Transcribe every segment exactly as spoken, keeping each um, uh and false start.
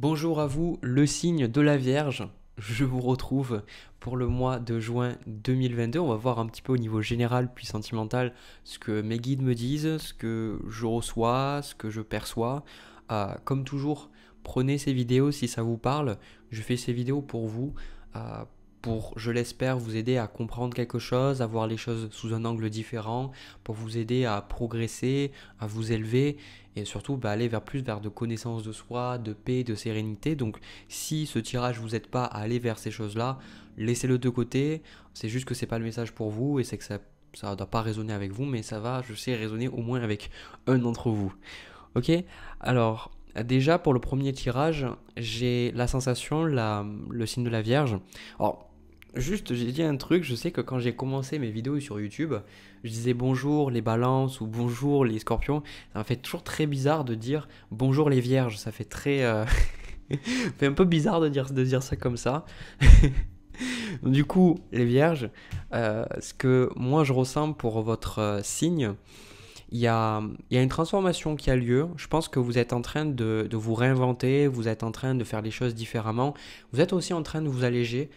Bonjour à vous, le signe de la Vierge. Je vous retrouve pour le mois de juin deux mille vingt-deux. On va voir un petit peu au niveau général puis sentimental ce que mes guides me disent, ce que je reçois, ce que je perçois. Euh, comme toujours, prenez ces vidéos si ça vous parle. Je fais ces vidéos pour vous, euh, pour, je l'espère, vous aider à comprendre quelque chose, à voir les choses sous un angle différent, pour vous aider à progresser, à vous élever et surtout bah, aller vers plus vers de connaissance de soi, de paix, de sérénité. Donc si ce tirage vous aide pas à aller vers ces choses-là, laissez-le de côté, c'est juste que c'est pas le message pour vous et c'est que ça ne doit pas résonner avec vous, mais ça va, je sais, résonner au moins avec un d'entre vous. Ok, alors déjà pour le premier tirage, j'ai la sensation, la, le signe de la Vierge. Alors, juste, j'ai dit un truc, je sais que quand j'ai commencé mes vidéos sur YouTube, je disais bonjour les balances ou bonjour les scorpions. Ça m'a fait toujours très bizarre de dire bonjour les vierges, ça fait très... Euh... fait un peu bizarre de dire, de dire ça comme ça. Du coup, les vierges, euh, ce que moi je ressens pour votre euh, signe, il y a, il y a une transformation qui a lieu. Je pense que vous êtes en train de, de vous réinventer, vous êtes en train de faire les choses différemment, vous êtes aussi en train de vous alléger.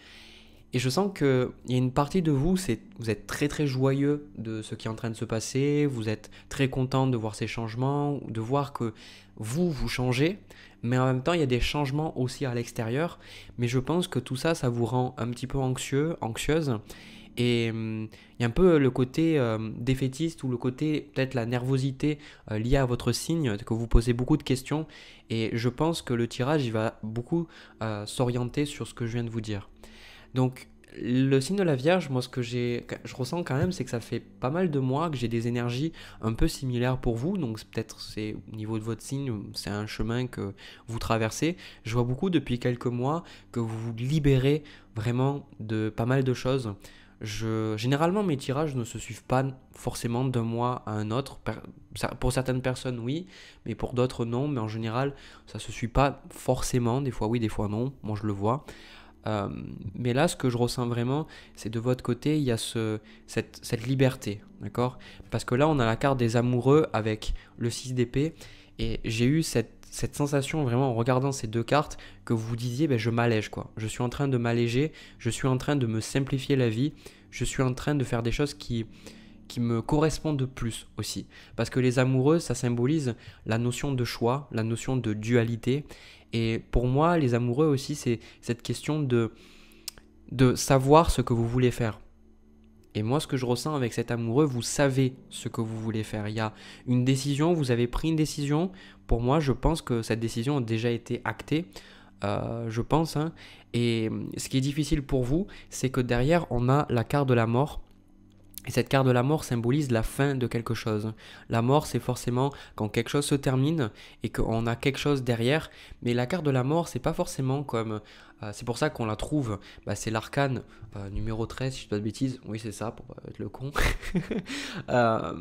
Et je sens qu'il y a une partie de vous, c'est vous êtes très très joyeux de ce qui est en train de se passer, vous êtes très content de voir ces changements, de voir que vous, vous changez, mais en même temps il y a des changements aussi à l'extérieur, mais je pense que tout ça, ça vous rend un petit peu anxieux, anxieuse, et hum, il y a un peu le côté euh, défaitiste ou le côté, peut-être la nervosité euh, liée à votre signe, que vous posez beaucoup de questions, et je pense que le tirage, il va beaucoup euh, s'orienter sur ce que je viens de vous dire. Donc, le signe de la Vierge, moi, ce que j'ai, je ressens quand même, c'est que ça fait pas mal de mois que j'ai des énergies un peu similaires pour vous. Donc, peut-être c'est au niveau de votre signe, c'est un chemin que vous traversez. Je vois beaucoup depuis quelques mois que vous vous libérez vraiment de pas mal de choses. Je, généralement, mes tirages ne se suivent pas forcément d'un mois à un autre. Pour certaines personnes, oui, mais pour d'autres, non. Mais en général, ça ne se suit pas forcément. Des fois, oui, des fois, non. Moi, je le vois. Euh, mais là, ce que je ressens vraiment, c'est de votre côté, il y a ce, cette, cette liberté, d'accord? Parce que là, on a la carte des amoureux avec le six d'épée, et j'ai eu cette, cette sensation vraiment en regardant ces deux cartes que vous vous disiez, ben, je m'allège, quoi. Je suis en train de m'alléger, je suis en train de me simplifier la vie, je suis en train de faire des choses qui... qui me correspondent de plus aussi. Parce que les amoureux, ça symbolise la notion de choix, la notion de dualité. Et pour moi, les amoureux aussi, c'est cette question de, de savoir ce que vous voulez faire. Et moi, ce que je ressens avec cet amoureux, vous savez ce que vous voulez faire. Il y a une décision, vous avez pris une décision. Pour moi, je pense que cette décision a déjà été actée. Euh, je pense. Hein. Et ce qui est difficile pour vous, c'est que derrière, on a la carte de la mort. Et cette carte de la mort symbolise la fin de quelque chose. La mort, c'est forcément quand quelque chose se termine et qu'on a quelque chose derrière. Mais la carte de la mort, c'est pas forcément comme... Euh, c'est pour ça qu'on la trouve. Bah, c'est l'arcane euh, numéro treize, si je ne dis pas de bêtises. Oui, c'est ça, pour pas être le con. euh,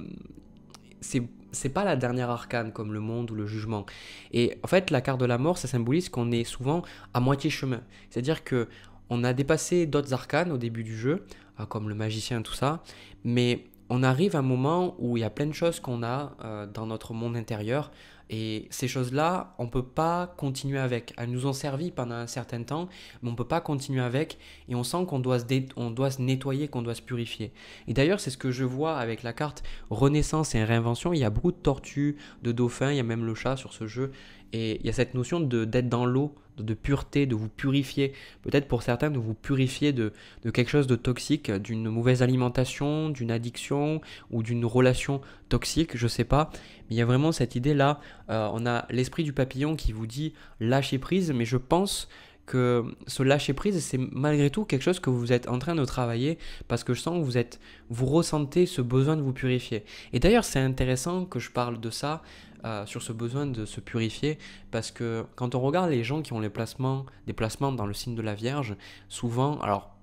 c'est pas la dernière arcane comme le monde ou le jugement. Et en fait, la carte de la mort, ça symbolise qu'on est souvent à moitié chemin. C'est-à-dire que on a dépassé d'autres arcanes au début du jeu, comme le magicien, tout ça, mais on arrive à un moment où il y a plein de choses qu'on a euh, dans notre monde intérieur, et ces choses-là, on ne peut pas continuer avec. Elles nous ont servi pendant un certain temps, mais on ne peut pas continuer avec, et on sent qu'on doit, doit se nettoyer, qu'on doit se purifier. Et d'ailleurs, c'est ce que je vois avec la carte Renaissance et Réinvention. Il y a beaucoup de tortues, de dauphins, il y a même le chat sur ce jeu, et il y a cette notion d'être dans l'eau, de pureté, de vous purifier, peut-être pour certains de vous purifier de, de quelque chose de toxique, d'une mauvaise alimentation, d'une addiction ou d'une relation toxique, je sais pas, mais il y a vraiment cette idée là, euh, on a l'esprit du papillon qui vous dit lâcher prise, mais je pense que ce lâcher prise, c'est malgré tout quelque chose que vous êtes en train de travailler, parce que je sens que vous êtes, vous ressentez ce besoin de vous purifier. Et d'ailleurs, c'est intéressant que je parle de ça, euh, sur ce besoin de se purifier, parce que quand on regarde les gens qui ont les placements, des placements dans le signe de la Vierge, souvent, alors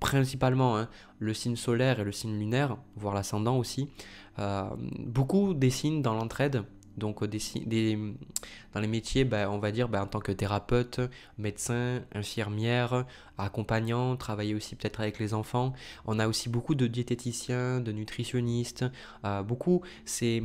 principalement hein, le signe solaire et le signe lunaire, voire l'ascendant aussi, euh, beaucoup des signes dans l'entraide, Donc des, des, dans les métiers, bah, on va dire bah, en tant que thérapeute, médecin, infirmière, accompagnant, travailler aussi peut-être avec les enfants. On a aussi beaucoup de diététiciens, de nutritionnistes, euh, beaucoup. C'est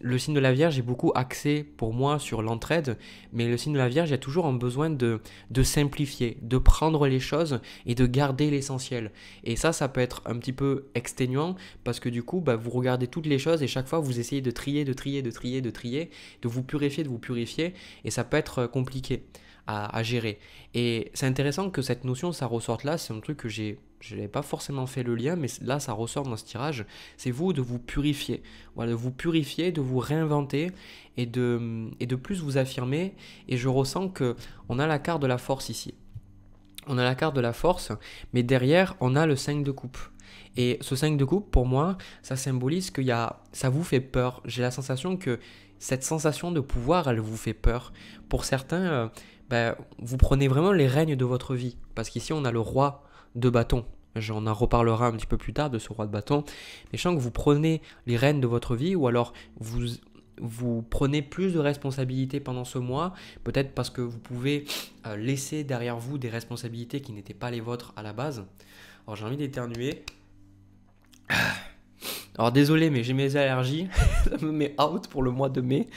le signe de la Vierge est beaucoup axé pour moi sur l'entraide, mais le signe de la Vierge a toujours un besoin de, de simplifier, de prendre les choses et de garder l'essentiel. Et ça, ça peut être un petit peu exténuant parce que du coup, bah, vous regardez toutes les choses et chaque fois, vous essayez de trier, de trier, de trier, de trier, de vous purifier, de vous purifier et ça peut être compliqué à, à gérer. Et c'est intéressant que cette notion, ça ressorte là, c'est un truc que j'ai... Je n'avais pas forcément fait le lien, mais là, ça ressort dans ce tirage. C'est vous de vous purifier. Voilà, de vous purifier, de vous réinventer et de, et de plus vous affirmer. Et je ressens qu'on a la carte de la force ici. On a la carte de la force, mais derrière, on a le cinq de coupe. Et ce cinq de coupe, pour moi, ça symbolise que y a, ça vous fait peur. J'ai la sensation que cette sensation de pouvoir, elle vous fait peur. Pour certains, euh, ben, vous prenez vraiment les règnes de votre vie. Parce qu'ici, on a le roi de bâton. J'en en reparlera un petit peu plus tard de ce roi de bâton. Mais je sens que vous prenez les rênes de votre vie ou alors vous, vous prenez plus de responsabilités pendant ce mois. Peut-être parce que vous pouvez laisser derrière vous des responsabilités qui n'étaient pas les vôtres à la base. Alors j'ai envie d'éternuer. Alors désolé mais j'ai mes allergies, ça me met out pour le mois de mai,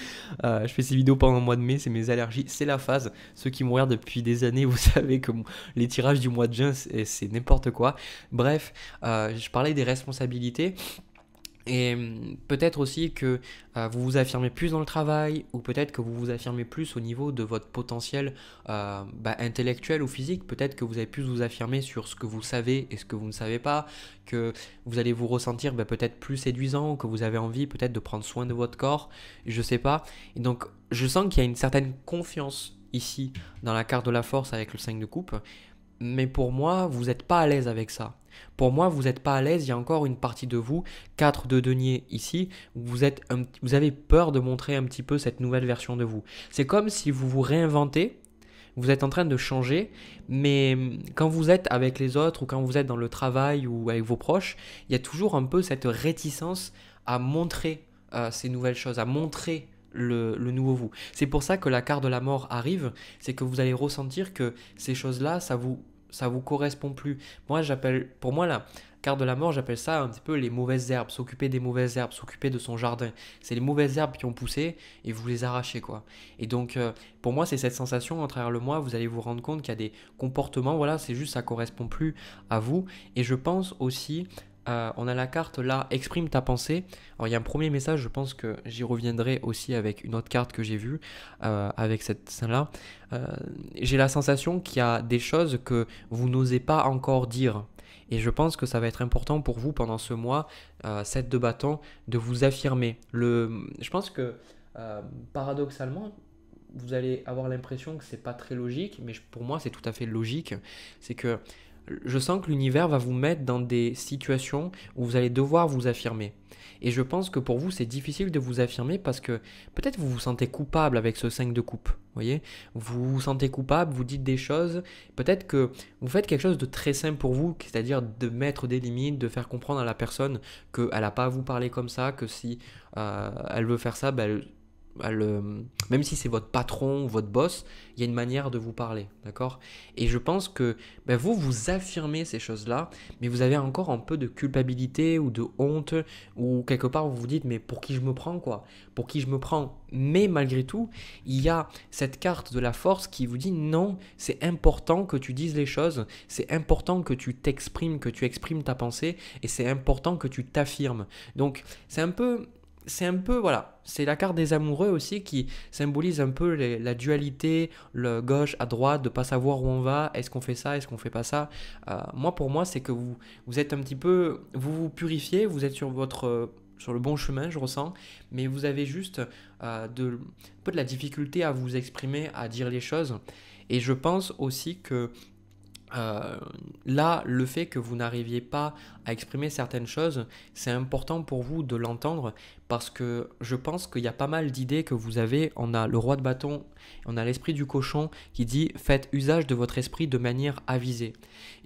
euh, je fais ces vidéos pendant le mois de mai, c'est mes allergies, c'est la phase, ceux qui me regardent depuis des années vous savez que les tirages du mois de juin c'est n'importe quoi, bref, euh, je parlais des responsabilités. Et peut-être aussi que euh, vous vous affirmez plus dans le travail ou peut-être que vous vous affirmez plus au niveau de votre potentiel euh, bah, intellectuel ou physique. Peut-être que vous avez plus vous affirmer sur ce que vous savez et ce que vous ne savez pas, que vous allez vous ressentir bah, peut-être plus séduisant, que vous avez envie peut-être de prendre soin de votre corps, je sais pas. Et donc je sens qu'il y a une certaine confiance ici dans la carte de la force avec le cinq de coupe. Mais pour moi, vous n'êtes pas à l'aise avec ça. Pour moi, vous n'êtes pas à l'aise, il y a encore une partie de vous, quatre de denier ici, où vous, êtes un, vous avez peur de montrer un petit peu cette nouvelle version de vous. C'est comme si vous vous réinventez, vous êtes en train de changer, mais quand vous êtes avec les autres ou quand vous êtes dans le travail ou avec vos proches, il y a toujours un peu cette réticence à montrer euh, ces nouvelles choses, à montrer Le, le nouveau vous. C'est pour ça que la carte de la mort arrive, c'est que vous allez ressentir que ces choses-là, ça vous, ça vous correspond plus. Moi, j'appelle, pour moi, la carte de la mort, j'appelle ça un petit peu les mauvaises herbes, s'occuper des mauvaises herbes, s'occuper de son jardin. C'est les mauvaises herbes qui ont poussé et vous les arrachez, quoi. Et donc, euh, pour moi, c'est cette sensation, à travers le mois, vous allez vous rendre compte qu'il y a des comportements, voilà, c'est juste, ça correspond plus à vous. Et je pense aussi... Euh, on a la carte là, exprime ta pensée. Alors il y a un premier message, je pense que j'y reviendrai aussi avec une autre carte que j'ai vue, euh, avec cette scène-là. Euh, j'ai la sensation qu'il y a des choses que vous n'osez pas encore dire. Et je pense que ça va être important pour vous pendant ce mois, euh, sept de bâton, de vous affirmer. Le, je pense que euh, paradoxalement, vous allez avoir l'impression que c'est pas très logique, mais je, pour moi c'est tout à fait logique. C'est que je sens que l'univers va vous mettre dans des situations où vous allez devoir vous affirmer. Et je pense que pour vous, c'est difficile de vous affirmer parce que peut-être vous vous sentez coupable avec ce cinq de coupe. Voyez, vous vous sentez coupable, vous dites des choses. Peut-être que vous faites quelque chose de très simple pour vous, c'est-à-dire de mettre des limites, de faire comprendre à la personne qu'elle n'a pas à vous parler comme ça, que si euh, elle veut faire ça, ben elle... Le, même si c'est votre patron ou votre boss, il y a une manière de vous parler, d'accord? Et je pense que ben vous, vous affirmez ces choses-là, mais vous avez encore un peu de culpabilité ou de honte, ou quelque part vous vous dites, mais pour qui je me prends, quoi? Pour qui je me prends? Mais malgré tout, il y a cette carte de la force qui vous dit, non, c'est important que tu dises les choses, c'est important que tu t'exprimes, que tu exprimes ta pensée, et c'est important que tu t'affirmes. Donc, c'est un peu... C'est un peu, voilà, c'est la carte des amoureux aussi qui symbolise un peu les, la dualité, le gauche à droite, de ne pas savoir où on va, est-ce qu'on fait ça, est-ce qu'on fait pas ça. Euh, moi, pour moi, c'est que vous, vous êtes un petit peu, vous vous purifiez, vous êtes sur, votre, euh, sur le bon chemin, je ressens, mais vous avez juste euh, de, un peu de la difficulté à vous exprimer, à dire les choses. Et je pense aussi que Euh, là, le fait que vous n'arriviez pas à exprimer certaines choses, c'est important pour vous de l'entendre parce que je pense qu'il y a pas mal d'idées que vous avez. On a le roi de bâton, on a l'esprit du cochon qui dit « Faites usage de votre esprit de manière avisée ».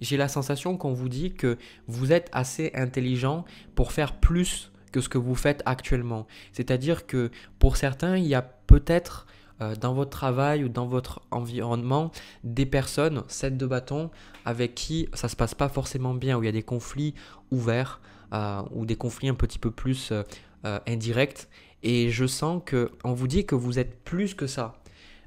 J'ai la sensation qu'on vous dit que vous êtes assez intelligent pour faire plus que ce que vous faites actuellement. C'est-à-dire que pour certains, il y a peut-être euh, dans votre travail ou dans votre environnement des personnes, sept de bâton, avec qui ça ne se passe pas forcément bien, où il y a des conflits ouverts euh, ou des conflits un petit peu plus euh, euh, indirects. Et je sens qu'on vous dit que vous êtes plus que ça.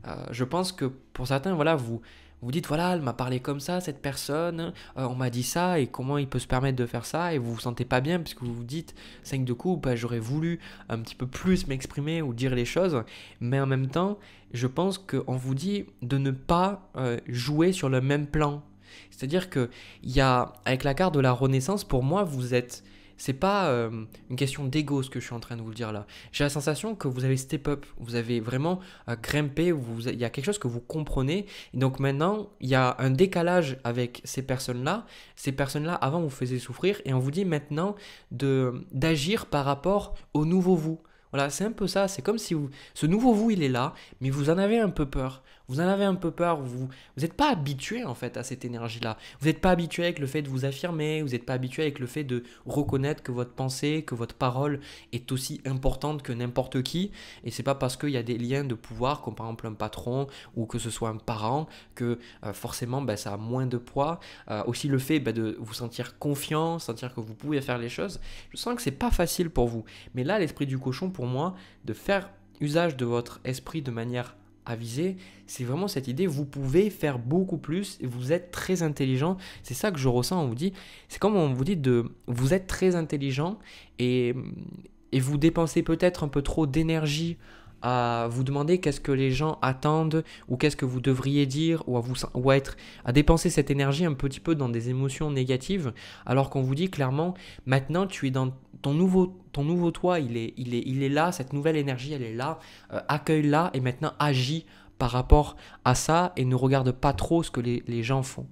Euh, je pense que pour certains, voilà, vous... Vous dites, voilà, elle m'a parlé comme ça, cette personne, euh, on m'a dit ça, et comment il peut se permettre de faire ça, et vous vous sentez pas bien, puisque vous vous dites, cinq de coups, bah, j'aurais voulu un petit peu plus m'exprimer ou dire les choses, mais en même temps, je pense qu'on vous dit de ne pas euh, jouer sur le même plan. C'est-à-dire que, y a, avec la carte de la Renaissance, pour moi, vous êtes... C'est pas euh, une question d'ego ce que je suis en train de vous dire là. J'ai la sensation que vous avez step up, vous avez vraiment euh, grimpé, vous, il y a quelque chose que vous comprenez. Et donc maintenant, il y a un décalage avec ces personnes-là. Ces personnes-là, avant, vous faisiez souffrir et on vous dit maintenant d'agir par rapport au nouveau vous. Voilà, c'est un peu ça. C'est comme si vous, ce nouveau vous, il est là, mais vous en avez un peu peur. Vous en avez un peu peur, vous n'êtes pas habitué en fait à cette énergie-là. Vous n'êtes pas habitué avec le fait de vous affirmer, vous n'êtes pas habitué avec le fait de reconnaître que votre pensée, que votre parole est aussi importante que n'importe qui. Et c'est pas parce qu'il y a des liens de pouvoir, comme par exemple un patron ou que ce soit un parent, que euh, forcément bah, ça a moins de poids. Euh, aussi le fait bah, de vous sentir confiant, sentir que vous pouvez faire les choses, je sens que c'est pas facile pour vous. Mais là, l'esprit du cochon pour moi, de faire usage de votre esprit de manière avisé, c'est vraiment cette idée, vous pouvez faire beaucoup plus, et vous êtes très intelligent, c'est ça que je ressens, on vous dit, c'est comme on vous dit de, vous êtes très intelligent et, et vous dépensez peut-être un peu trop d'énergie à vous demander qu'est-ce que les gens attendent ou qu'est-ce que vous devriez dire ou à, vous, ou à, être, à dépenser cette énergie un petit peu dans des émotions négatives alors qu'on vous dit clairement maintenant tu es dans ton nouveau, ton nouveau toi, il est, il, est, il est là, cette nouvelle énergie elle est là, euh, accueille-la et maintenant agis par rapport à ça et ne regarde pas trop ce que les, les gens font.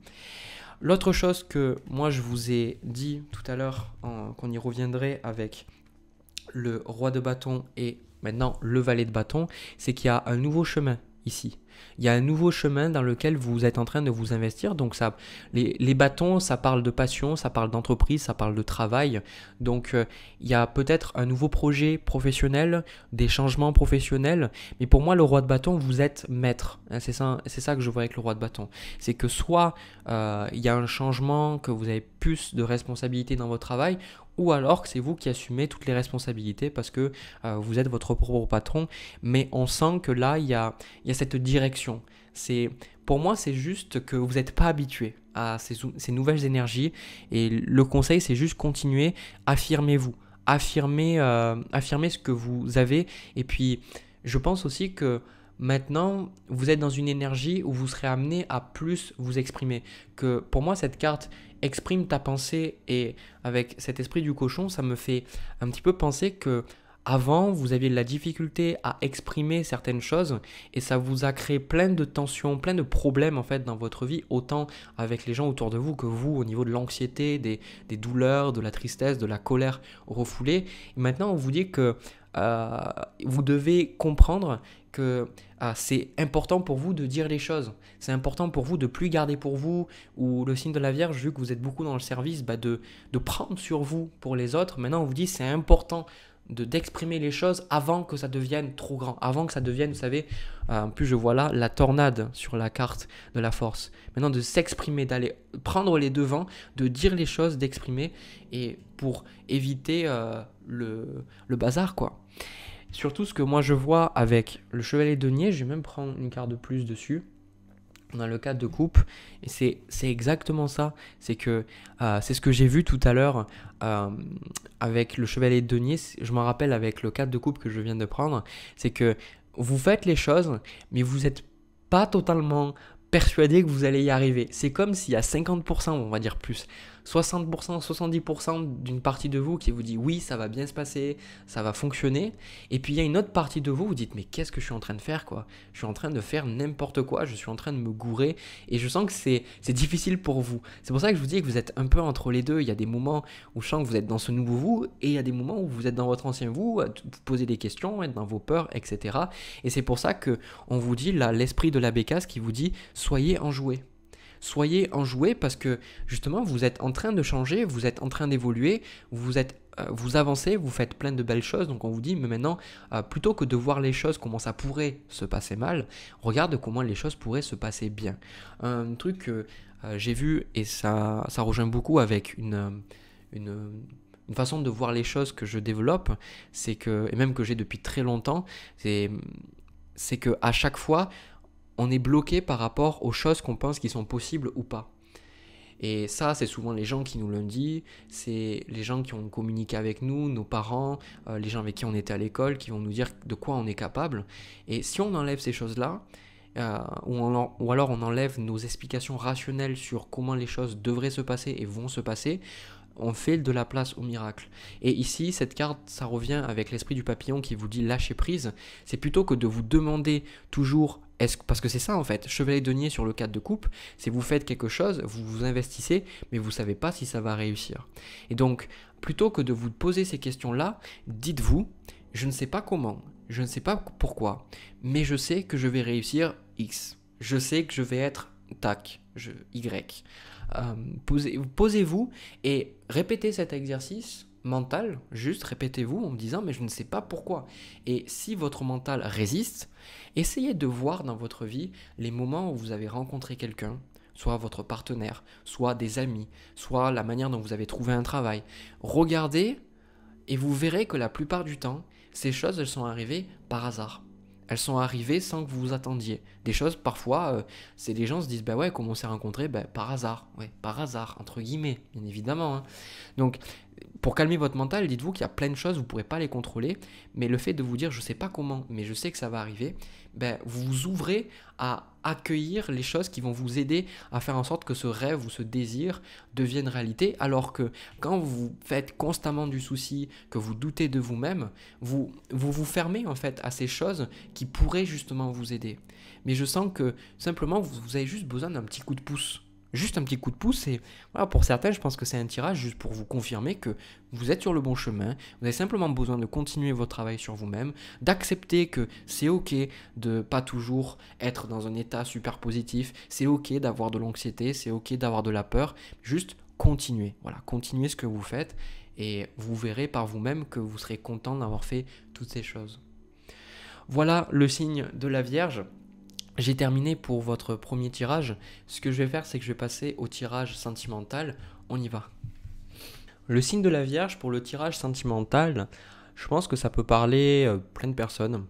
L'autre chose que moi je vous ai dit tout à l'heure qu'on y reviendrait avec le roi de bâton et maintenant le valet de bâton, c'est qu'il y a un nouveau chemin ici. Il y a un nouveau chemin dans lequel vous êtes en train de vous investir. Donc ça, les, les bâtons, ça parle de passion, ça parle d'entreprise, ça parle de travail. Donc euh, il y a peut-être un nouveau projet professionnel, des changements professionnels. Mais pour moi, le roi de bâton, vous êtes maître. Hein, c'est ça, c'est ça que je vois avec le roi de bâton. C'est que soit euh, il y a un changement, que vous avez plus de responsabilités dans votre travail, ou alors que c'est vous qui assumez toutes les responsabilités parce que euh, vous êtes votre propre patron. Mais on sent que là, il y a, il y a cette direction. C'est, pour moi, c'est juste que vous n'êtes pas habitué à ces, ces nouvelles énergies. Et le conseil, c'est juste continuer, affirmez-vous, affirmez, euh, affirmez ce que vous avez. Et puis, je pense aussi que maintenant, vous êtes dans une énergie où vous serez amené à plus vous exprimer. Que pour moi, cette carte exprime ta pensée et avec cet esprit du cochon, ça me fait un petit peu penser que avant, vous aviez de la difficulté à exprimer certaines choses et ça vous a créé plein de tensions, plein de problèmes en fait dans votre vie, autant avec les gens autour de vous que vous au niveau de l'anxiété, des, des douleurs, de la tristesse, de la colère refoulée. Et maintenant, on vous dit que euh, vous devez comprendre que ah, c'est important pour vous de dire les choses, c'est important pour vous de plus garder pour vous, ou le signe de la Vierge, vu que vous êtes beaucoup dans le service, bah de, de prendre sur vous pour les autres. Maintenant, on vous dit c'est important de d'exprimer les choses avant que ça devienne trop grand, avant que ça devienne, vous savez, euh, en plus je vois là la tornade sur la carte de la force. Maintenant de s'exprimer, d'aller prendre les devants, de dire les choses, d'exprimer, et pour éviter euh, le, le bazar quoi. Surtout ce que moi je vois avec le chevalier de denier, je vais même prendre une carte de plus dessus. On a le cadre de coupe et c'est exactement ça, c'est que euh, c'est ce que j'ai vu tout à l'heure euh, avec le chevalier de denier, je m'en rappelle avec le cadre de coupe que je viens de prendre, c'est que vous faites les choses mais vous n'êtes pas totalement persuadé que vous allez y arriver. C'est comme s'il y a cinquante pour cent, on va dire plus, soixante pour cent, soixante-dix pour cent d'une partie de vous qui vous dit oui, ça va bien se passer, ça va fonctionner. Et puis il y a une autre partie de vous, vous dites mais qu'est-ce que je suis en train de faire quoi? Je suis en train de faire n'importe quoi, je suis en train de me gourer et je sens que c'est difficile pour vous. C'est pour ça que je vous dis que vous êtes un peu entre les deux. Il y a des moments où je sens que vous êtes dans ce nouveau vous et il y a des moments où vous êtes dans votre ancien vous, vous posez des questions, être dans vos peurs, et cetera. Et c'est pour ça qu'on vous dit là l'esprit de la Bécasse qui vous dit soyez enjoués. Soyez enjoués parce que justement vous êtes en train de changer, vous êtes en train d'évoluer, vous êtes vous avancez, vous faites plein de belles choses, donc on vous dit, mais maintenant, euh, plutôt que de voir les choses, comment ça pourrait se passer mal, regarde comment les choses pourraient se passer bien. Un truc que euh, j'ai vu, et ça, ça rejoint beaucoup avec une, une, une façon de voir les choses que je développe, c'est que, et même que j'ai depuis très longtemps, c'est qu'à chaque fois, on est bloqué par rapport aux choses qu'on pense qui sont possibles ou pas. Et ça, c'est souvent les gens qui nous l'ont dit, c'est les gens qui ont communiqué avec nous, nos parents, euh, les gens avec qui on était à l'école, qui vont nous dire de quoi on est capable. Et si on enlève ces choses-là, euh, ou, on, ou alors on enlève nos explications rationnelles sur comment les choses devraient se passer et vont se passer, on fait de la place au miracle. Et ici, cette carte, ça revient avec l'esprit du papillon qui vous dit lâcher prise. C'est plutôt que de vous demander toujours, est-ce, parce que c'est ça en fait, chevalier denier sur le cadre de coupe, c'est vous faites quelque chose, vous vous investissez, mais vous ne savez pas si ça va réussir. Et donc, plutôt que de vous poser ces questions-là, dites-vous, je ne sais pas comment, je ne sais pas pourquoi, mais je sais que je vais réussir X. Je sais que je vais être tac, je, Y. Euh, posez, posez-vous et répétez cet exercice mental, juste répétez-vous en me disant mais je ne sais pas pourquoi. Et si votre mental résiste, essayez de voir dans votre vie les moments où vous avez rencontré quelqu'un, soit votre partenaire, soit des amis, soit la manière dont vous avez trouvé un travail. Regardez et vous verrez que la plupart du temps, ces choses elles sont arrivées par hasard. Elles sont arrivées sans que vous vous attendiez. Des choses, parfois, euh, c'est les gens se disent, bah ouais, comment on s'est rencontrés, bah, par hasard, ouais, par hasard, entre guillemets, bien évidemment. Hein. Donc, pour calmer votre mental, dites-vous qu'il y a plein de choses, vous ne pourrez pas les contrôler, mais le fait de vous dire, je ne sais pas comment, mais je sais que ça va arriver, bah, vous vous ouvrez à accueillir les choses qui vont vous aider à faire en sorte que ce rêve ou ce désir devienne réalité, alors que quand vous faites constamment du souci, que vous doutez de vous-même, vous, vous vous fermez en fait à ces choses qui pourraient justement vous aider. Mais je sens que simplement vous, vous avez juste besoin d'un petit coup de pouce. Juste un petit coup de pouce et voilà, pour certains je pense que c'est un tirage juste pour vous confirmer que vous êtes sur le bon chemin, vous avez simplement besoin de continuer votre travail sur vous-même, d'accepter que c'est ok de pas toujours être dans un état super positif, c'est ok d'avoir de l'anxiété, c'est ok d'avoir de la peur, juste continuez, voilà, continuez ce que vous faites et vous verrez par vous-même que vous serez content d'avoir fait toutes ces choses. Voilà le signe de la Vierge. J'ai terminé pour votre premier tirage. Ce que je vais faire, c'est que je vais passer au tirage sentimental. On y va. Le signe de la Vierge pour le tirage sentimental, je pense que ça peut parler euh, plein de personnes.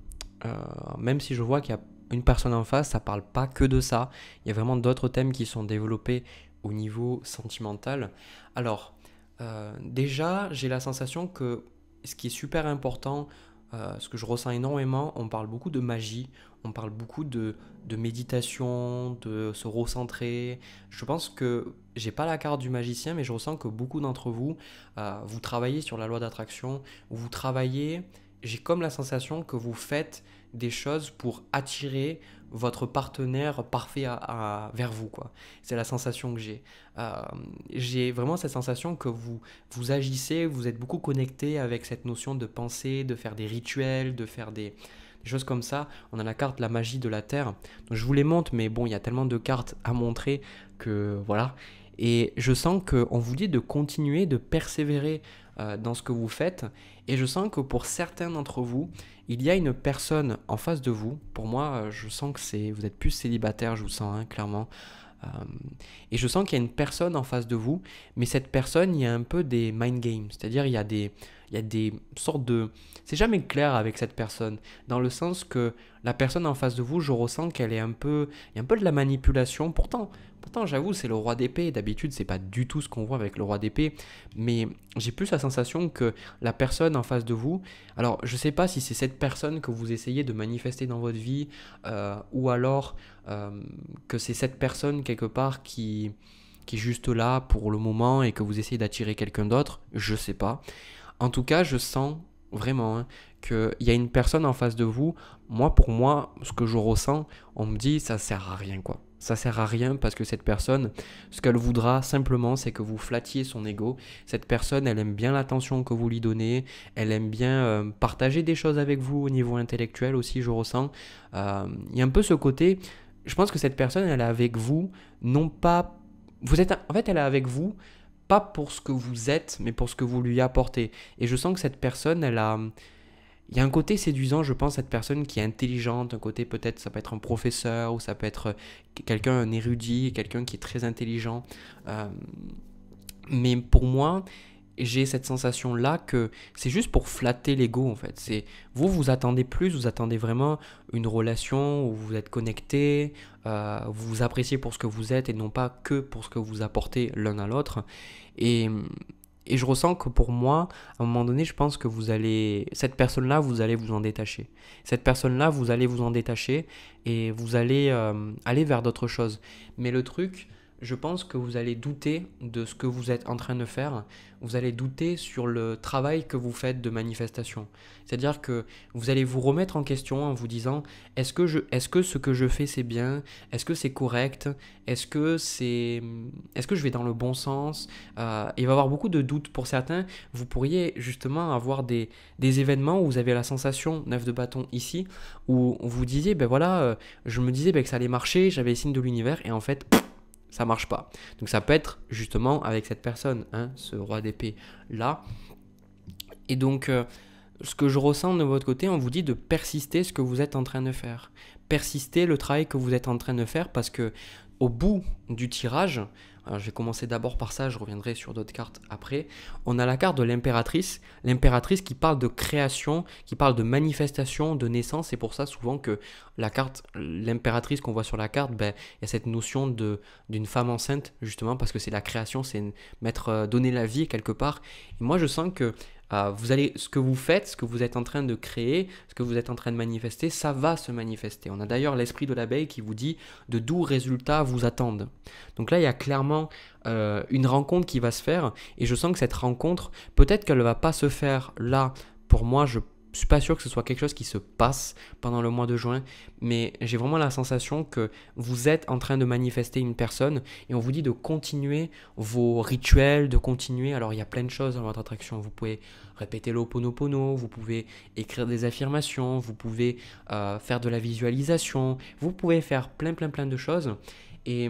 Euh, même si je vois qu'il y a une personne en face, ça ne parle pas que de ça. Il y a vraiment d'autres thèmes qui sont développés au niveau sentimental. Alors, euh, déjà, j'ai la sensation que ce qui est super important, Euh, ce que je ressens énormément, on parle beaucoup de magie, on parle beaucoup de, de méditation, de se recentrer. Je pense que j'ai pas la carte du magicien, mais je ressens que beaucoup d'entre vous, euh, vous travaillez sur la loi d'attraction, vous travaillez, j'ai comme la sensation que vous faites des choses pour attirer votre partenaire parfait à, à, vers vous, quoi. C'est la sensation que j'ai. Euh, j'ai vraiment cette sensation que vous, vous agissez, vous êtes beaucoup connecté avec cette notion de penser, de faire des rituels, de faire des, des choses comme ça. On a la carte la magie de la Terre. Donc, je vous les montre, mais bon, il y a tellement de cartes à montrer que voilà. Et je sens qu'on vous dit de continuer, de persévérer euh, dans ce que vous faites. Et je sens que pour certains d'entre vous, il y a une personne en face de vous. Pour moi, je sens que c'est, vous êtes plus célibataire, je vous sens, hein, clairement. Euh, et je sens qu'il y a une personne en face de vous. Mais cette personne, il y a un peu des mind games. C'est-à-dire, il y a des, il y a des sortes de... C'est jamais clair avec cette personne. Dans le sens que la personne en face de vous, je ressens qu'elle est un peu... Il y a un peu de la manipulation. Pourtant... Pourtant, j'avoue, c'est le roi d'épée. D'habitude, c'est pas du tout ce qu'on voit avec le roi d'épée. Mais j'ai plus la sensation que la personne en face de vous... Alors, je sais pas si c'est cette personne que vous essayez de manifester dans votre vie euh, ou alors euh, que c'est cette personne, quelque part, qui, qui est juste là pour le moment et que vous essayez d'attirer quelqu'un d'autre. Je sais pas. En tout cas, je sens vraiment hein, qu'il y a une personne en face de vous. Moi, pour moi, ce que je ressens, on me dit « ça sert à rien, quoi ». Ça sert à rien parce que cette personne, ce qu'elle voudra simplement, c'est que vous flattiez son ego. Cette personne, elle aime bien l'attention que vous lui donnez. Elle aime bien euh, partager des choses avec vous au niveau intellectuel aussi, je ressens. Euh, il y a un peu ce côté, je pense que cette personne, elle est avec vous, non pas... Vous êtes, en fait, elle est avec vous pas pour ce que vous êtes, mais pour ce que vous lui apportez. Et je sens que cette personne, elle a... Il y a un côté séduisant, je pense, cette personne qui est intelligente, un côté peut-être, ça peut être un professeur, ou ça peut être quelqu'un, un érudit, quelqu'un qui est très intelligent. Euh, mais pour moi, j'ai cette sensation-là que c'est juste pour flatter l'ego, en fait. C'est, vous, vous attendez plus, vous attendez vraiment une relation où vous êtes connecté, euh, vous vous appréciez pour ce que vous êtes et non pas que pour ce que vous apportez l'un à l'autre. Et... Et je ressens que pour moi, à un moment donné, je pense que vous allez, cette personne-là, vous allez vous en détacher. Cette personne-là, vous allez vous en détacher et vous allez euh, aller vers d'autres choses. Mais le truc, je pense que vous allez douter de ce que vous êtes en train de faire. Vous allez douter sur le travail que vous faites de manifestation. C'est-à-dire que vous allez vous remettre en question en vous disant « Est-ce que je, est-ce que ce que je fais, c'est bien? Est-ce que c'est correct? Est-ce que c'est, est-ce que je vais dans le bon sens ?» euh, Il va y avoir beaucoup de doutes. Pour certains, vous pourriez justement avoir des, des événements où vous avez la sensation, neuf de bâton ici, où vous disiez ben « voilà, euh, je me disais ben, que ça allait marcher, j'avais les signes de l'univers et en fait… » ça marche pas. Donc ça peut être justement avec cette personne, hein, ce roi d'épée là. Et donc euh, ce que je ressens de votre côté, on vous dit de persister ce que vous êtes en train de faire. Persister le travail que vous êtes en train de faire parce que au bout du tirage, alors je vais commencer d'abord par ça, je reviendrai sur d'autres cartes après, on a la carte de l'impératrice, l'impératrice qui parle de création, qui parle de manifestation, de naissance, c'est pour ça souvent que la carte, l'impératrice qu'on voit sur la carte, ben, il y a cette notion de, d'une femme enceinte, justement, parce que c'est la création, c'est mettre, euh, donner la vie quelque part. Et moi je sens que Euh, vous allez, ce que vous faites, ce que vous êtes en train de créer, ce que vous êtes en train de manifester, ça va se manifester. On a d'ailleurs l'esprit de l'abeille qui vous dit de doux résultats vous attendent. Donc là, il y a clairement euh, une rencontre qui va se faire et je sens que cette rencontre, peut-être qu'elle ne va pas se faire là. Pour moi, je ne suis pas sûr que ce soit quelque chose qui se passe pendant le mois de juin, mais j'ai vraiment la sensation que vous êtes en train de manifester une personne et on vous dit de continuer vos rituels, de continuer. Alors il y a plein de choses dans votre attraction, vous pouvez répéter l'Ho'oponopono, vous pouvez écrire des affirmations, vous pouvez euh, faire de la visualisation, vous pouvez faire plein plein plein de choses et...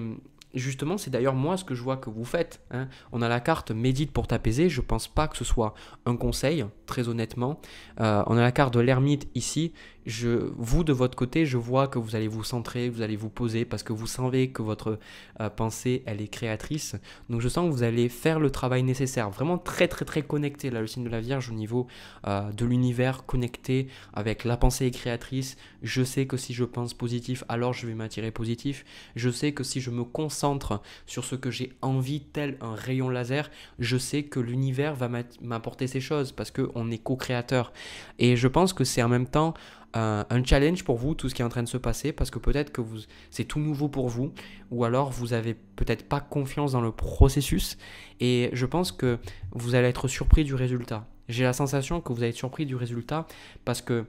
Justement, c'est d'ailleurs moi ce que je vois que vous faites. Hein. On a la carte médite pour t'apaiser. Je ne pense pas que ce soit un conseil, très honnêtement. Euh, on a la carte de l'ermite ici. Je, vous, de votre côté, je vois que vous allez vous centrer, vous allez vous poser parce que vous savez que votre euh, pensée, elle est créatrice. Donc, je sens que vous allez faire le travail nécessaire. Vraiment très, très, très connecté. Là, le signe de la Vierge au niveau euh, de l'univers, connecté avec la pensée créatrice. Je sais que si je pense positif, alors je vais m'attirer positif. Je sais que si je me concentre sur ce que j'ai envie, tel un rayon laser, je sais que l'univers va m'apporter ces choses parce qu'on est co-créateur. Et je pense que c'est en même temps euh, un challenge pour vous, tout ce qui est en train de se passer, parce que peut-être que vous c'est tout nouveau pour vous, ou alors vous avez peut-être pas confiance dans le processus, et je pense que vous allez être surpris du résultat. J'ai la sensation que vous allez être surpris du résultat parce que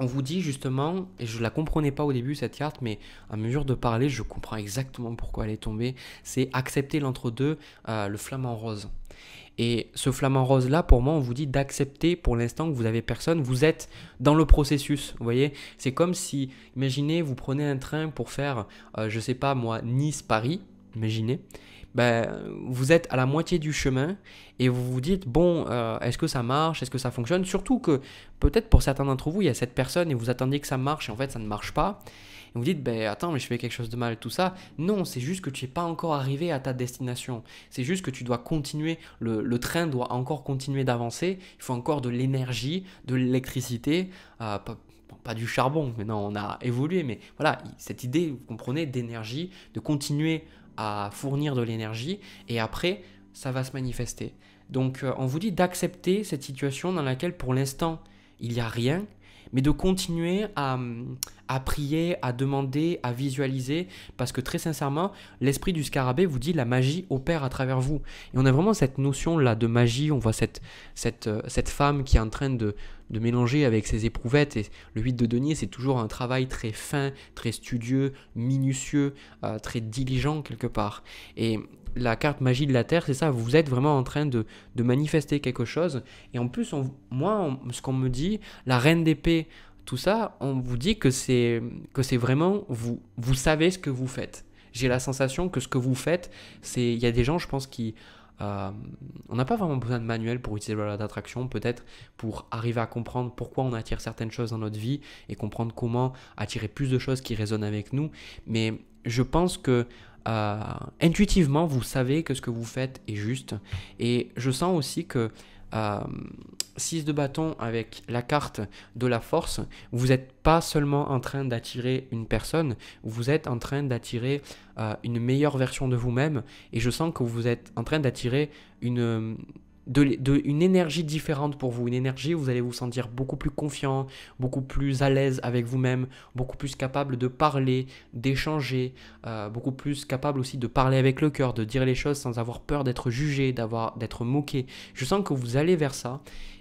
on vous dit justement, et je ne la comprenais pas au début cette carte, mais à mesure de parler, je comprends exactement pourquoi elle est tombée, c'est accepter l'entre-deux, euh, le flamant rose. Et ce flamant rose là, pour moi, on vous dit d'accepter pour l'instant que vous n'avez personne, vous êtes dans le processus, vous voyez. C'est comme si, imaginez, vous prenez un train pour faire, euh, je ne sais pas moi, Nice-Paris, imaginez. Ben, vous êtes à la moitié du chemin et vous vous dites, bon, euh, est-ce que ça marche? Est-ce que ça fonctionne? Surtout que peut-être pour certains d'entre vous, il y a cette personne et vous attendez que ça marche et en fait, ça ne marche pas. Et vous dites, ben, attends, mais je fais quelque chose de mal, tout ça. Non, c'est juste que tu n'es pas encore arrivé à ta destination. C'est juste que tu dois continuer, le, le train doit encore continuer d'avancer. Il faut encore de l'énergie, de l'électricité, euh, pas du charbon, maintenant on a évolué, mais voilà, cette idée, vous comprenez, d'énergie, de continuer à fournir de l'énergie, et après, ça va se manifester. Donc, euh, on vous dit d'accepter cette situation dans laquelle, pour l'instant, il n'y a rien, mais de continuer à, à prier, à demander, à visualiser, parce que très sincèrement, l'esprit du scarabée vous dit la magie opère à travers vous. Et on a vraiment cette notion-là de magie, on voit cette, cette, cette femme qui est en train de, de mélanger avec ses éprouvettes, et le huit de denier, c'est toujours un travail très fin, très studieux, minutieux, euh, très diligent quelque part. Et la carte magie de la Terre, c'est ça, vous êtes vraiment en train de, de manifester quelque chose. Et en plus, on, moi, on, ce qu'on me dit, la reine d'épée, tout ça, on vous dit que c'est que c'est vraiment, vous, vous savez ce que vous faites. J'ai la sensation que ce que vous faites, c'est, il y a des gens, je pense, qui Euh, on n'a pas vraiment besoin de manuel pour utiliser la loi d'attraction, peut-être pour arriver à comprendre pourquoi on attire certaines choses dans notre vie et comprendre comment attirer plus de choses qui résonnent avec nous. Mais je pense que euh, intuitivement, vous savez que ce que vous faites est juste. Et je sens aussi que six de bâton avec la carte de la force, vous n'êtes pas seulement en train d'attirer une personne, vous êtes en train d'attirer euh, une meilleure version de vous-même, et je sens que vous êtes en train d'attirer une, de, de, une énergie différente pour vous, une énergie où vous allez vous sentir beaucoup plus confiant, beaucoup plus à l'aise avec vous-même, beaucoup plus capable de parler, d'échanger, euh, beaucoup plus capable aussi de parler avec le cœur, de dire les choses sans avoir peur d'être jugé, d'avoir, d'être moqué. Je sens que vous allez vers ça.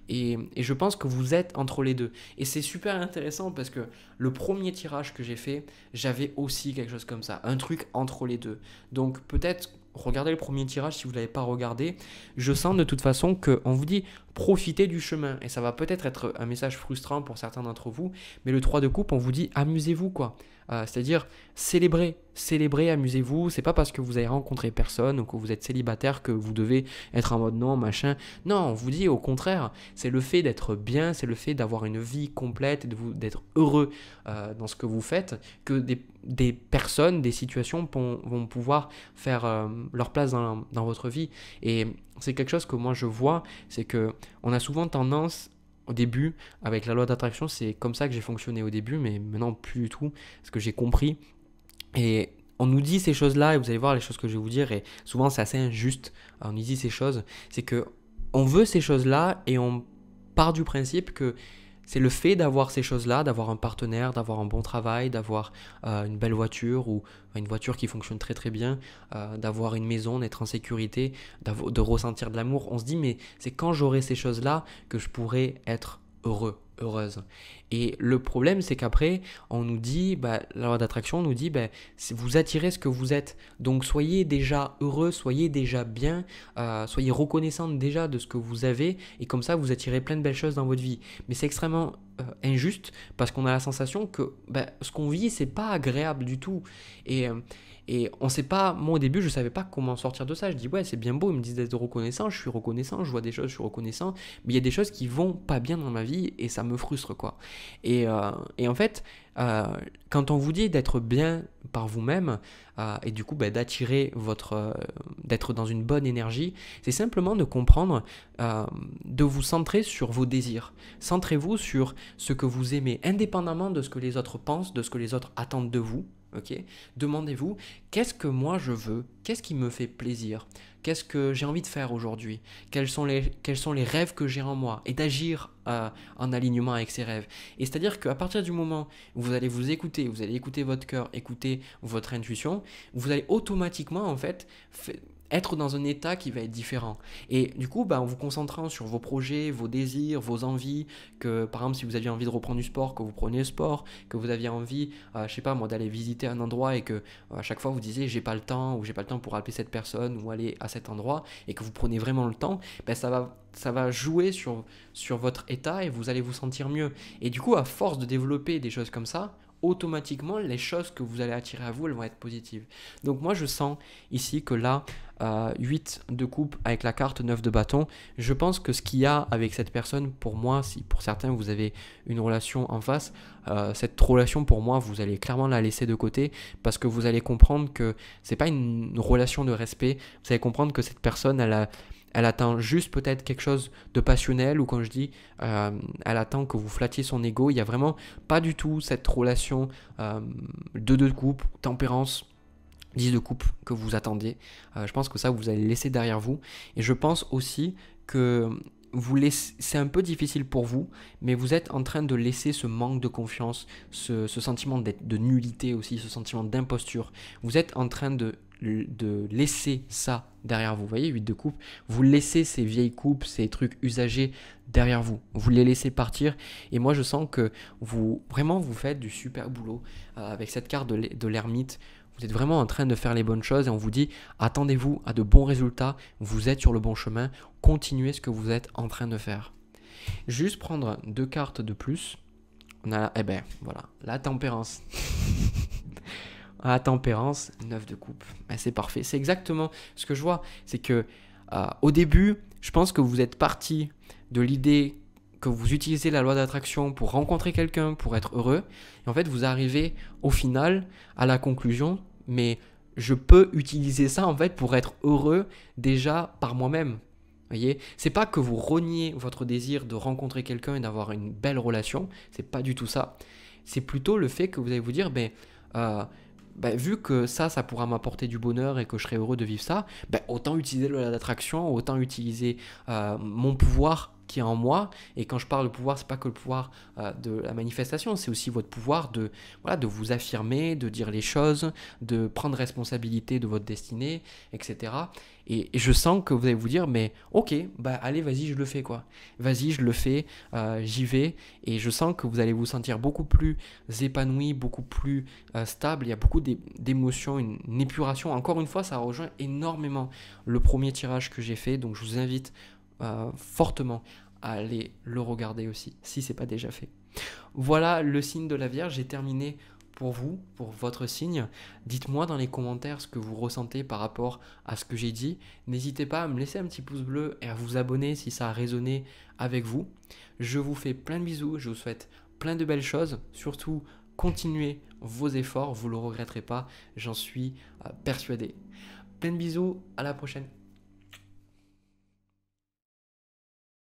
Et, et je pense que vous êtes entre les deux. Et c'est super intéressant parce que le premier tirage que j'ai fait, j'avais aussi quelque chose comme ça, un truc entre les deux. Donc peut-être, regardez le premier tirage si vous ne l'avez pas regardé. Je sens de toute façon qu'on vous dit profitez du chemin. Et ça va peut-être être un message frustrant pour certains d'entre vous. Mais le trois de coupe, on vous dit amusez-vous quoi. Euh, c'est-à-dire célébrez, célébrez, amusez-vous. C'est pas parce que vous avez rencontré personne ou que vous êtes célibataire que vous devez être en mode non, machin. Non, on vous dit au contraire, c'est le fait d'être bien, c'est le fait d'avoir une vie complète, d'être heureux euh, dans ce que vous faites, que des, des personnes, des situations vont, vont pouvoir faire euh, leur place dans, dans votre vie. Et c'est quelque chose que moi je vois, c'est que on a souvent tendance au début, avec la loi d'attraction, c'est comme ça que j'ai fonctionné au début, mais maintenant plus du tout, parce que j'ai compris. Et on nous dit ces choses-là, et vous allez voir les choses que je vais vous dire, et souvent c'est assez injuste, on nous dit ces choses, c'est que on veut ces choses-là, et on part du principe que c'est le fait d'avoir ces choses-là, d'avoir un partenaire, d'avoir un bon travail, d'avoir euh, une belle voiture ou une voiture qui fonctionne très très bien, euh, d'avoir une maison, d'être en sécurité, de ressentir de l'amour. On se dit mais c'est quand j'aurai ces choses-là que je pourrai être heureux, heureuse. Et le problème c'est qu'après on nous dit, bah, la loi d'attraction nous dit bah, vous attirez ce que vous êtes. Donc soyez déjà heureux, soyez déjà bien, euh, soyez reconnaissante déjà de ce que vous avez et comme ça vous attirez plein de belles choses dans votre vie. Mais c'est extrêmement euh, injuste parce qu'on a la sensation que bah, ce qu'on vit c'est pas agréable du tout. Et euh, Et on sait pas, moi au début je savais pas comment sortir de ça, je dis ouais c'est bien beau, ils me disent d'être reconnaissant, je suis reconnaissant, je vois des choses, je suis reconnaissant, mais il y a des choses qui vont pas bien dans ma vie et ça me frustre quoi. Et, euh, et en fait, euh, quand on vous dit d'être bien par vous-même euh, et du coup bah, d'attirer votre, euh, d'être dans une bonne énergie, c'est simplement de comprendre, euh, de vous centrer sur vos désirs. Centrez-vous sur ce que vous aimez, indépendamment de ce que les autres pensent, de ce que les autres attendent de vous. Okay. Demandez-vous, qu'est-ce que moi je veux? Qu'est-ce qui me fait plaisir? Qu'est-ce que j'ai envie de faire aujourd'hui? Quels sont les, quels sont les rêves que j'ai en moi? Et d'agir euh, en alignement avec ces rêves. Et c'est-à-dire qu'à partir du moment où vous allez vous écouter, vous allez écouter votre cœur, écouter votre intuition, vous allez automatiquement en fait... fait être dans un état qui va être différent. Et du coup, bah, en vous concentrant sur vos projets, vos désirs, vos envies, que par exemple, si vous aviez envie de reprendre du sport, que vous preniez le sport, que vous aviez envie, euh, je sais pas moi, d'aller visiter un endroit et que euh, à chaque fois vous disiez j'ai pas le temps ou j'ai pas le temps pour appeler cette personne ou aller à cet endroit et que vous prenez vraiment le temps, bah, ça va, ça va jouer sur, sur votre état et vous allez vous sentir mieux. Et du coup, à force de développer des choses comme ça, automatiquement, les choses que vous allez attirer à vous, elles vont être positives. Donc moi, je sens ici que là, euh, huit de coupe avec la carte neuf de bâton, je pense que ce qu'il y a avec cette personne, pour moi, si pour certains, vous avez une relation en face, euh, cette relation, pour moi, vous allez clairement la laisser de côté parce que vous allez comprendre que c'est pas une, une relation de respect. Vous allez comprendre que cette personne, elle a... elle attend juste peut-être quelque chose de passionnel ou quand je dis, euh, elle attend que vous flattiez son ego. Il n'y a vraiment pas du tout cette relation euh, deux de coupe, tempérance, dix de coupe que vous attendez. Euh, je pense que ça, vous allez laisser derrière vous. Et je pense aussi que... c'est un peu difficile pour vous, mais vous êtes en train de laisser ce manque de confiance, ce, ce sentiment de nullité aussi, ce sentiment d'imposture. Vous êtes en train de, de laisser ça derrière vous. Vous voyez, huit de coupe, vous laissez ces vieilles coupes, ces trucs usagés derrière vous. Vous les laissez partir. Et moi, je sens que vous, vraiment, vous faites du super boulot euh, avec cette carte de l'ermite. Vous êtes vraiment en train de faire les bonnes choses et on vous dit attendez-vous à de bons résultats, vous êtes sur le bon chemin, continuez ce que vous êtes en train de faire. Juste prendre deux cartes de plus, on a, eh ben voilà, la tempérance. La tempérance, neuf de coupe. Ben, c'est parfait, c'est exactement ce que je vois, c'est que Euh, au début, je pense que vous êtes parti de l'idée que vous utilisez la loi d'attraction pour rencontrer quelqu'un, pour être heureux. Et en fait, vous arrivez au final à la conclusion, mais je peux utiliser ça en fait pour être heureux déjà par moi-même. Voyez, c'est pas que vous reniez votre désir de rencontrer quelqu'un et d'avoir une belle relation, c'est pas du tout ça. C'est plutôt le fait que vous allez vous dire, ben, euh, ben, vu que ça, ça pourra m'apporter du bonheur et que je serai heureux de vivre ça, ben, autant utiliser la loi d'attraction, autant utiliser euh, mon pouvoir qui est en moi. Et quand je parle de pouvoir, c'est pas que le pouvoir euh, de la manifestation, c'est aussi votre pouvoir de, voilà, de vous affirmer, de dire les choses, de prendre responsabilité de votre destinée, et cetera. Et, et je sens que vous allez vous dire, mais ok, bah allez, vas-y, je le fais quoi. Vas-y, je le fais, euh, j'y vais. Et je sens que vous allez vous sentir beaucoup plus épanoui, beaucoup plus euh, stable. Il y a beaucoup d'émotions, une, une épuration. Encore une fois, ça rejoint énormément le premier tirage que j'ai fait. Donc je vous invite Euh, fortement à aller le regarder aussi si c'est pas déjà fait. Voilà le signe de la Vierge, j'ai terminé pour vous, pour votre signe. Dites-moi dans les commentaires ce que vous ressentez par rapport à ce que j'ai dit. N'hésitez pas à me laisser un petit pouce bleu et à vous abonner si ça a résonné avec vous. Je vous fais plein de bisous, je vous souhaite plein de belles choses, surtout continuez vos efforts, vous le regretterez pas, j'en suis euh, persuadé. Plein de bisous, à la prochaine.